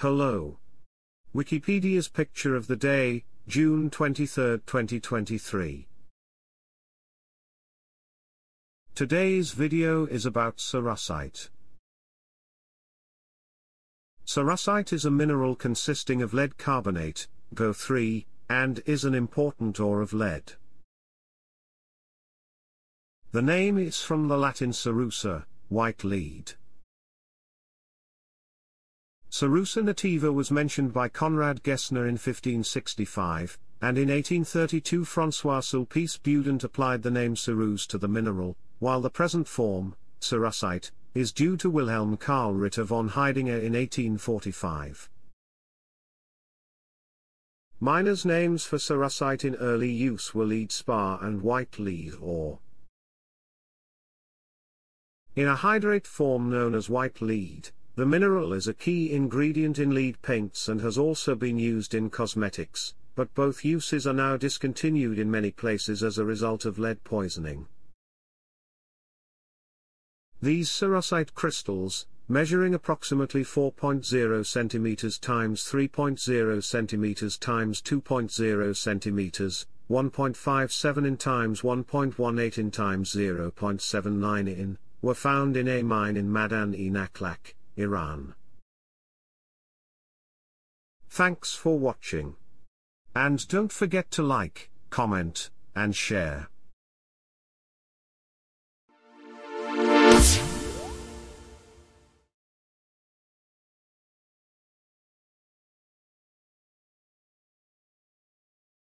Hello. Wikipedia's picture of the day, June 23, 2023. Today's video is about cerussite. Cerussite is a mineral consisting of lead carbonate, PbCO3, and is an important ore of lead. The name is from the Latin cerussa, white lead. Cerussa nativa was mentioned by Conrad Gessner in 1565, and in 1832 François-Sulpice Beudant applied the name ceruse to the mineral, while the present form, cerussite, is due to Wilhelm Karl Ritter von Heidinger in 1845. Miners' names for cerussite in early use were lead spar and white lead ore. In a hydrate form known as white lead, the mineral is a key ingredient in lead paints and has also been used in cosmetics, but both uses are now discontinued in many places as a result of lead poisoning. These cerussite crystals, measuring approximately 4.0 cm times 3.0 cm times 2.0 cm, 1.57 in times 1.18 in times 0.79 in, were found in a mine in Madan-e Nakhlak, Iran. Thanks for watching. And don't forget to like, comment, and share.